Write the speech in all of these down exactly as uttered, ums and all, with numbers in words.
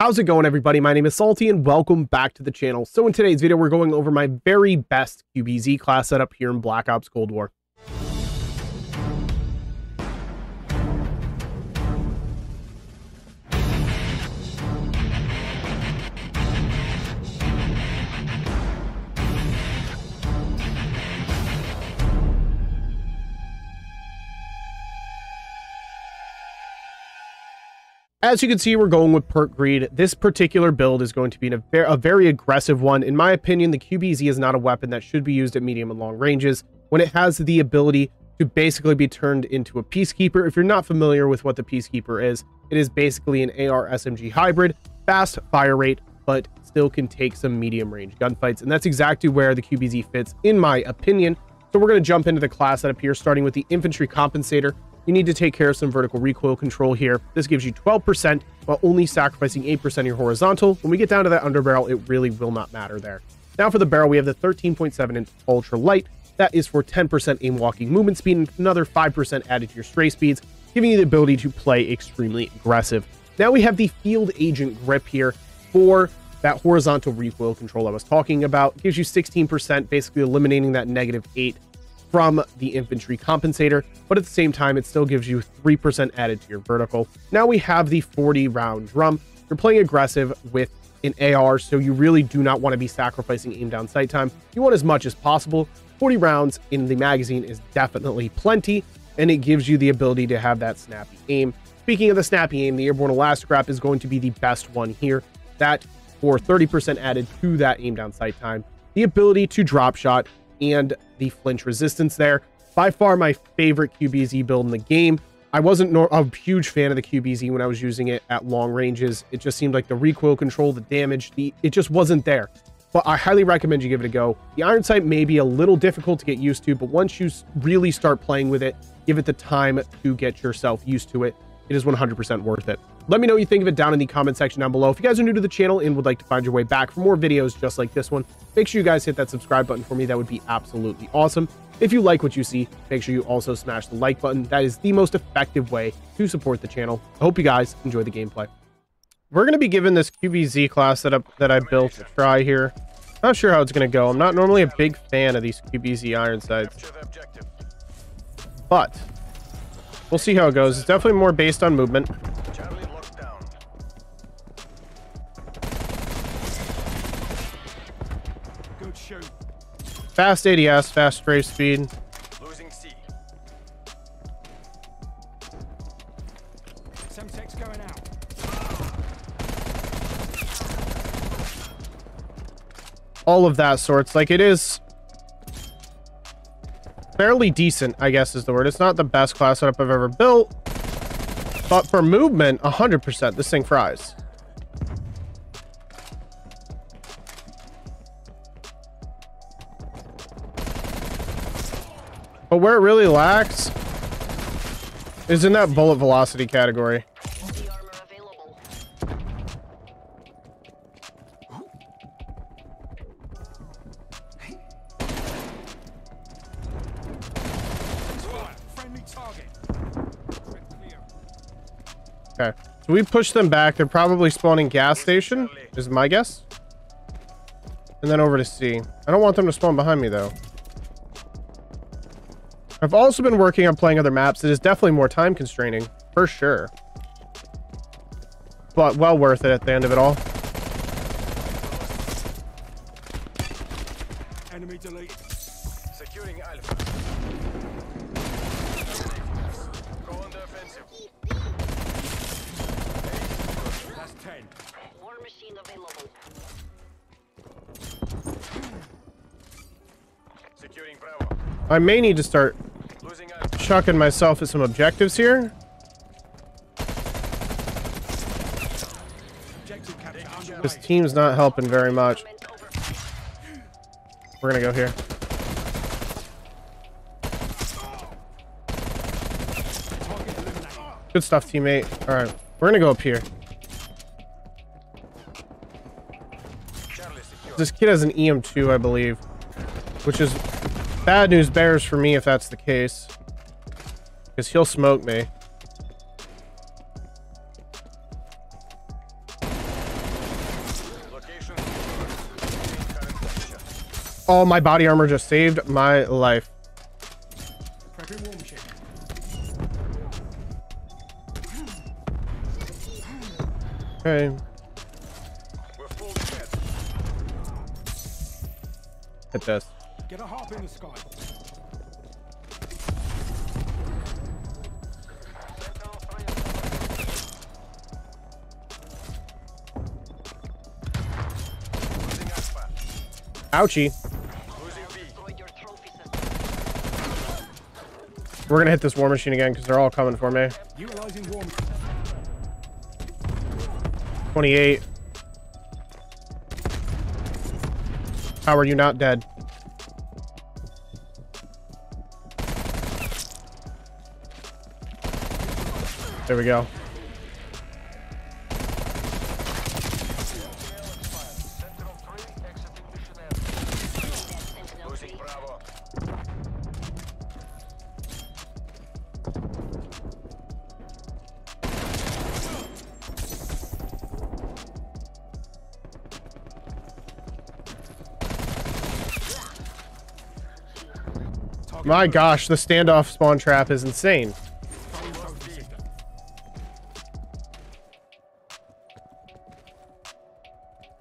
How's it going, everybody? My name is Salty and welcome back to the channel. So in today's video, we're going over my very best Q B Z class setup here in Black Ops Cold War. As you can see, we're going with perk greed. This particular build is going to be a very, a very aggressive one. In my opinion, the Q B Z is not a weapon that should be used at medium and long ranges when it has the ability to basically be turned into a peacekeeper. If you're not familiar with what the peacekeeper is, it is basically an A R S M G hybrid, fast fire rate, but still can take some medium range gunfights. And that's exactly where the Q B Z fits, in my opinion. So we're going to jump into the class setup here, starting with the infantry compensator. You need to take care of some vertical recoil control here. This gives you twelve percent while only sacrificing eight percent of your horizontal. When we get down to that underbarrel, it really will not matter there. Now for the barrel, we have the thirteen point seven inch ultra light. That is for ten percent aim walking movement speed and another five percent added to your stray speeds, giving you the ability to play extremely aggressive. Now we have the field agent grip here for that horizontal recoil control I was talking about. It gives you sixteen percent, basically eliminating that negative eight from the infantry compensator, but at the same time, it still gives you three percent added to your vertical. Now we have the forty round drum. You're playing aggressive with an A R, so you really do not want to be sacrificing aim down sight time. You want as much as possible. forty rounds in the magazine is definitely plenty, and it gives you the ability to have that snappy aim. Speaking of the snappy aim, the airborne elastic wrap is going to be the best one here. That for thirty percent added to that aim down sight time. The ability to drop shot and the flinch resistance there. By far my favorite Q B Z build in the game. I wasn't a huge fan of the Q B Z when I was using it at long ranges. It just seemed like the recoil control, the damage, the it just wasn't there. But I highly recommend you give it a go. The iron sight may be a little difficult to get used to, but once you really start playing with it, give it the time to get yourself used to it. It is one hundred percent worth it. Let me know what you think of it down in the comment section down below. If you guys are new to the channel and would like to find your way back for more videos just like this one, make sure you guys hit that subscribe button for me. That would be absolutely awesome. If you like what you see, make sure you also smash the like button. That is the most effective way to support the channel. I hope you guys enjoy the gameplay. We're going to be giving this Q B Z class setup that I built a try here. Not sure how it's going to go. I'm not normally a big fan of these Q B Z iron sights, but we'll see how it goes. It's definitely more based on movement. Fast A D S, fast strafe speed. Losing C. Semtex going out. All of that sorts. Like, it is fairly decent, I guess is the word. It's not the best class setup I've ever built, but for movement, one hundred percent. This thing fries. But where it really lacks is in that bullet velocity category. Okay, so we push them back. They're probably spawning gas station, is my guess. And then over to C. I don't want them to spawn behind me, though. I've also been working on playing other maps. It is definitely more time constraining, for sure. But well worth it at the end of it all. Enemy delete. Securing Alpha. Go on the offensive. That's ten. War machine available. Securing Bravo. I may need to start chucking myself at some objectives here. This team's not helping very much. We're gonna go here. Good stuff, teammate. All right, we're gonna go up here. This kid has an E M two, I believe, which is bad news bears for me if that's the case, because he'll smoke me. Oh, my body armor just saved my life. Okay. Hit this. Get a hop in the sky. Ouchie. We're going to hit this war machine again because they're all coming for me. twenty-eight. How are you not dead? There we go. My gosh, the standoff spawn trap is insane.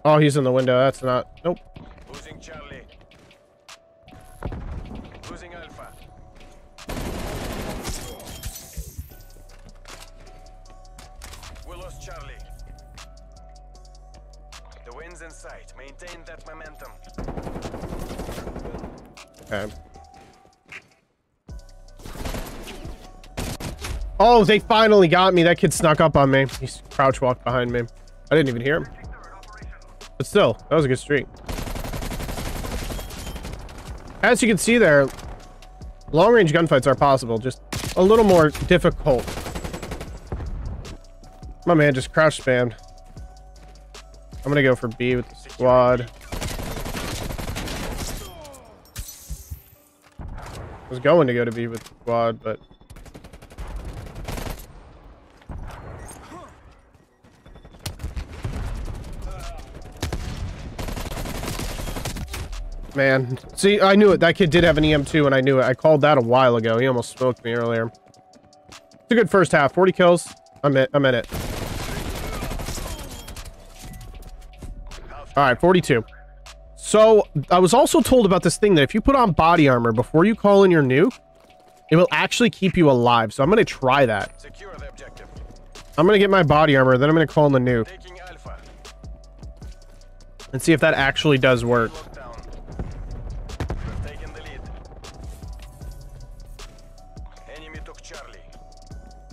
Oh, he's in the window. That's not... Nope. Losing Charlie. Losing Alpha. We lost Charlie. The wind's in sight. Maintain that momentum. Okay. Oh, they finally got me. That kid snuck up on me. He crouch walked behind me. I didn't even hear him. But still, that was a good streak. As you can see there, long-range gunfights are possible. Just a little more difficult. My man just crouch spammed. I'm going to go for B with the squad. I was going to go to B with the squad, but... Man, see, I knew it. That kid did have an E M two, and I knew it. I called that a while ago. He almost smoked me earlier. It's a good first half. forty kills. I'm it. I'm in it. All right, forty-two. So I was also told about this thing that if you put on body armor before you call in your nuke, it will actually keep you alive. So I'm going to try that. I'm going to get my body armor, then I'm going to call in the nuke and see if that actually does work.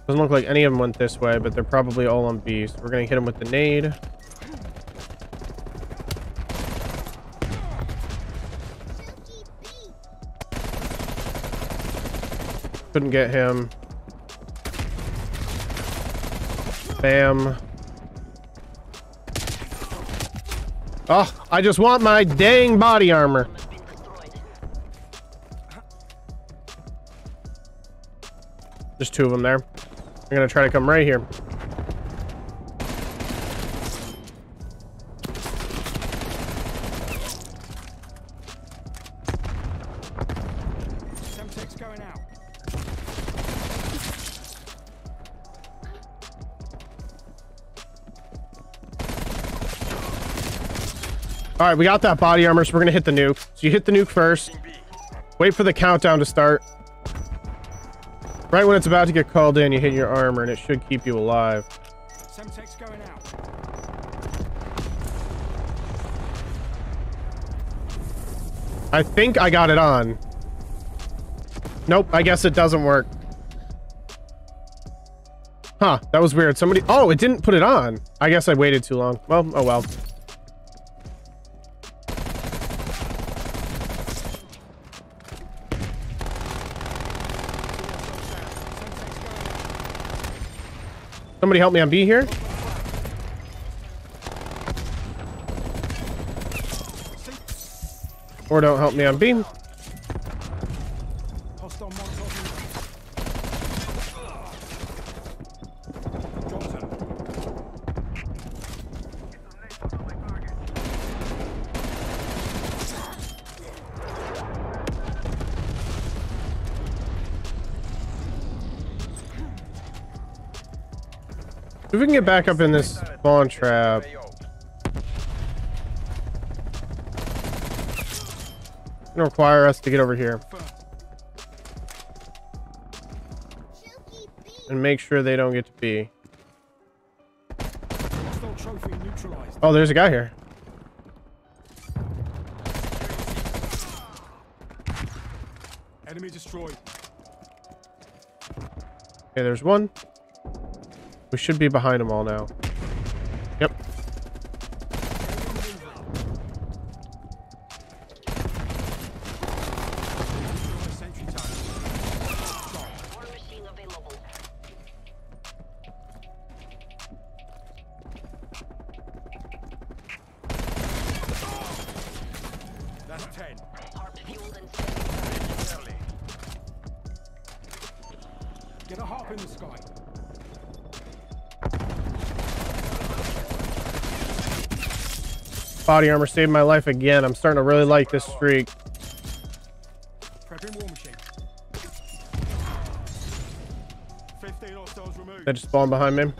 Doesn't look like any of them went this way, but they're probably all on B. So we're going to hit them with the nade. Couldn't get him. Bam. Oh, I just want my dang body armor. There's two of them there. I'm gonna try to come right here. Semtex going out. All right, we got that body armor, so we're gonna hit the nuke. So you hit the nuke first. Wait for the countdown to start. Right when it's about to get called in, you hit your armor, and it should keep you alive. Semtex going out. I think I got it on. Nope, I guess it doesn't work. Huh, that was weird. Somebody... Oh, it didn't put it on. I guess I waited too long. Well, oh well. Somebody help me on B here. Or don't help me on B. If we can get back up in this spawn trap. It's gonna require us to get over here and make sure they don't get to be. Oh, there's a guy here. Enemy destroyed. Okay, there's one. We should be behind them all now. Yep. Body armor saved my life again. I'm starting to really like this streak. They just spawned behind me.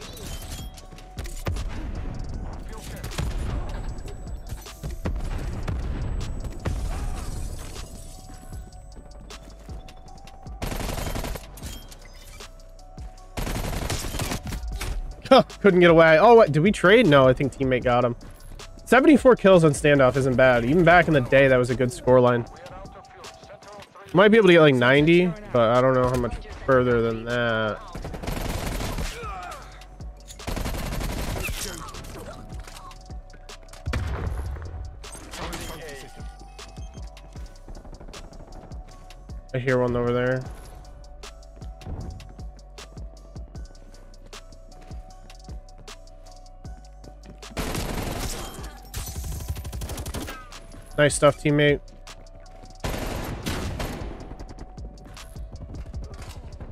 Couldn't get away. Oh, what? Did we trade? No, I think teammate got him. seventy-four kills on standoff isn't bad. Even back in the day, that was a good scoreline. Might be able to get like ninety, but I don't know how much further than that. I hear one over there. Nice stuff, teammate.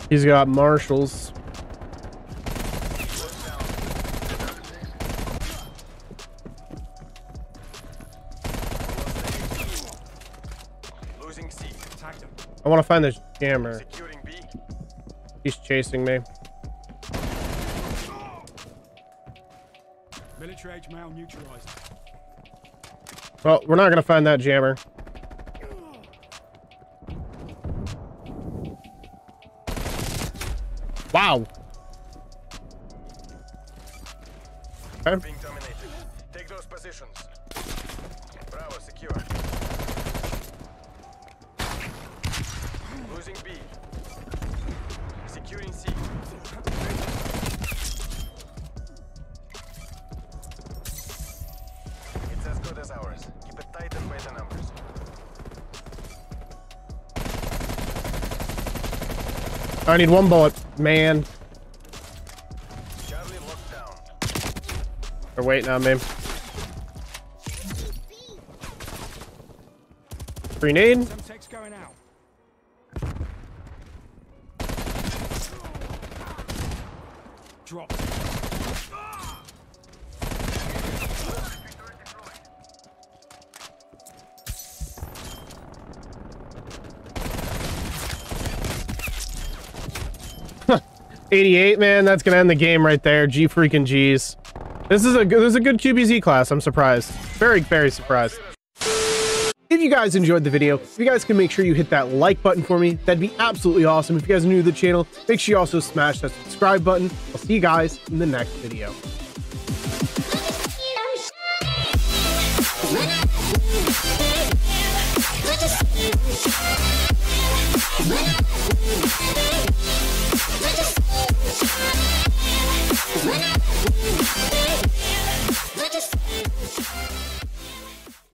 He's got marshals. Losing C. I want to find this jammer. He's chasing me. Military age male neutralized. Well, we're not going to find that jammer. Wow. Okay. Being dominated. Take those positions. Bravo, secure. Losing B. Securing C. Ours. Keep it tight and by the numbers. I need one bullet, man. Charlie locked down. They're waiting on me. Grenade. Semtex going out. Drop. eighty-eight, man, that's gonna end the game right there. G freaking G's. This is a good, this is a good Q B Z class. I'm surprised. Very, very surprised. If you guys enjoyed the video, if you guys can make sure you hit that like button for me, that'd be absolutely awesome. If you guys are new to the channel, make sure you also smash that subscribe button. I'll see you guys in the next video.